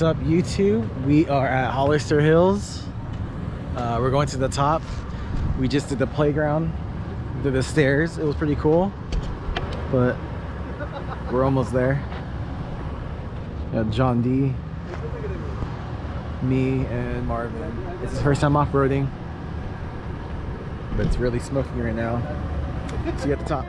What's up, YouTube? We are at Hollister Hills. We're going to the top. We just did the playground, did the stairs. It was pretty cool, but we're almost there. Yeah, John D, me, and Marvin. It's his first time off-roading, but it's really smoky right now. See you at the top.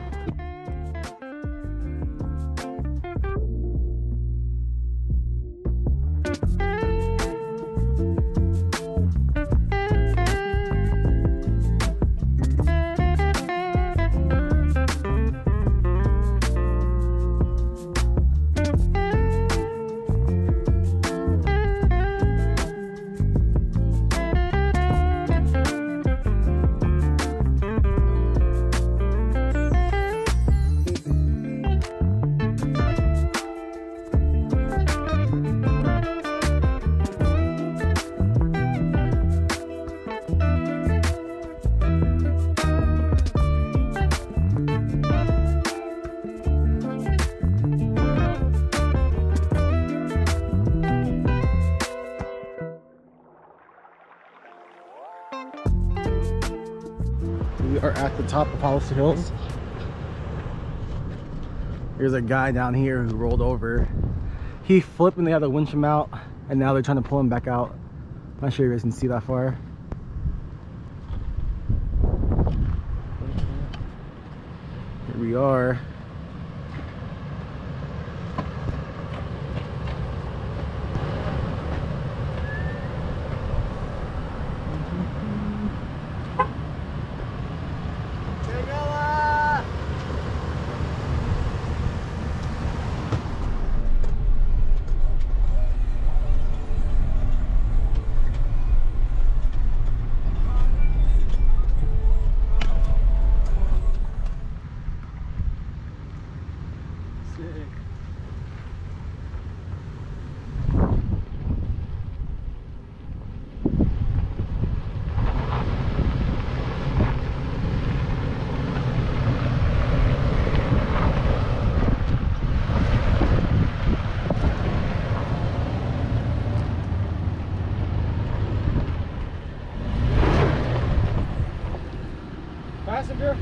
We are at the top of Hollister Hills. There's a guy down here who rolled over. He flipped and they had to winch him out, and now they're trying to pull him back out. I'm not sure you guys can see that far. Here we are. Passenger.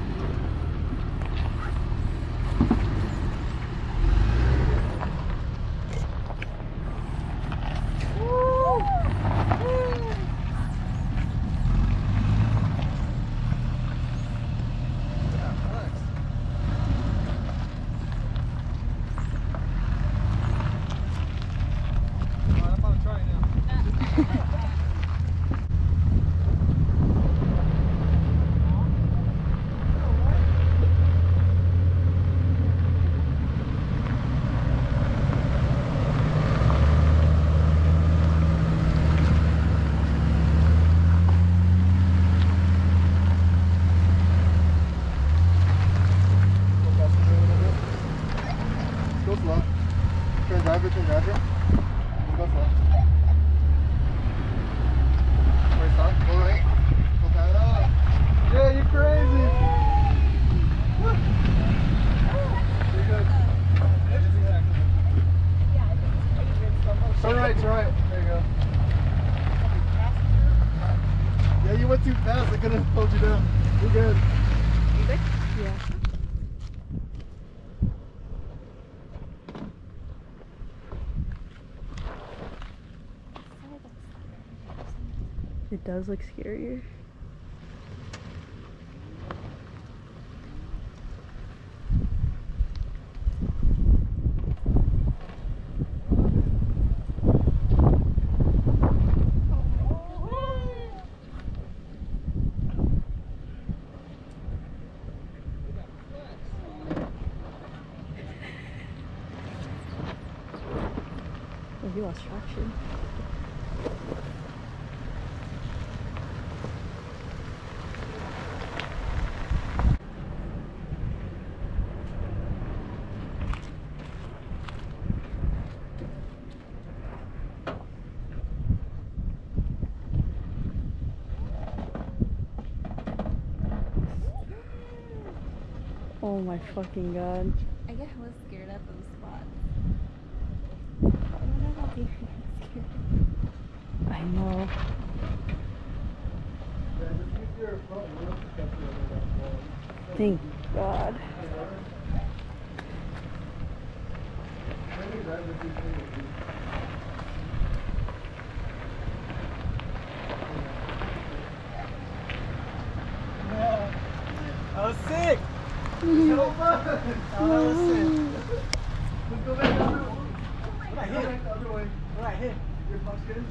It's alright, there you go. Yeah, you went too fast, I could have pulled you down. You're good. You good? Yeah. It does look scarier. You lost traction. Oh my fucking god. I get hella scared at those spots. Thank you. I know. Thank God. I was sick. So fun. I was sick. Let's go back the other way. What I hit? What I hit? Your pumpkin?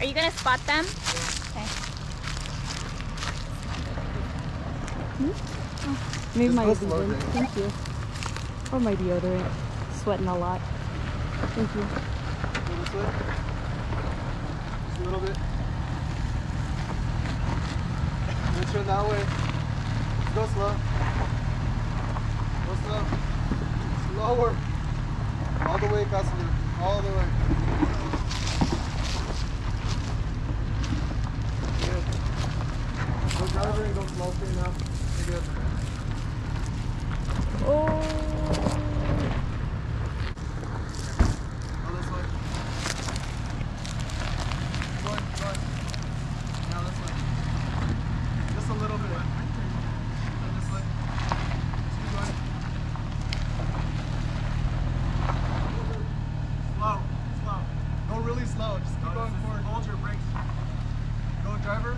Are you gonna spot them? Okay. Oh, maybe my deodorant. Thank you. Or my deodorant. Sweating a lot. Thank you. Just a little bit. Let's turn that way. Let's go slow. Go slow. Slower. All the way, customer. All the way. Go slow for you now. You're good. Oh. Oh, this way. Go on. Now this way. Just a little bit. Now this way. Just keep going. Slow. Go really slow. Just keep going forward. Hold your brakes. Go, driver.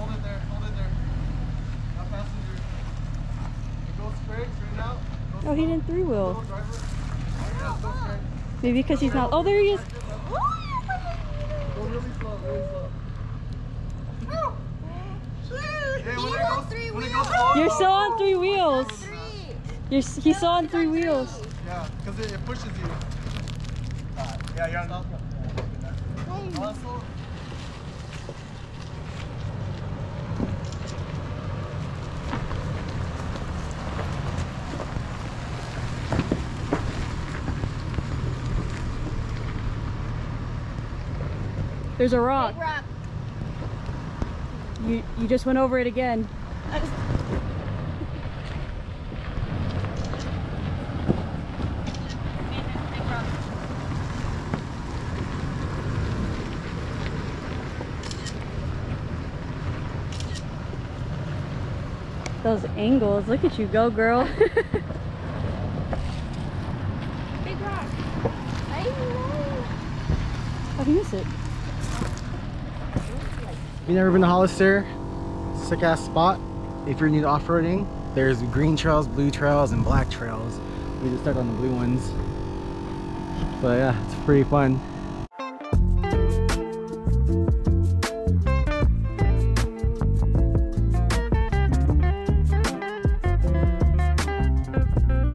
Hold it there. Now passenger. Go straight out. Oh, he didn't three-wheel. Maybe because he's not. Oh, there he is. Go really slow, very slow. No. You're still on three wheels. He's still on three wheels. Yeah, because it pushes you. Yeah, you're on the also. There's a rock. Big rock. You just went over it again. Those angles. Look at you go, girl. Big rock. I know. How do you miss it? You've never been to Hollister, sick ass spot. If you're new to off-roading, there's green trails, blue trails, and black trails. We just stuck on the blue ones. So yeah, it's pretty fun.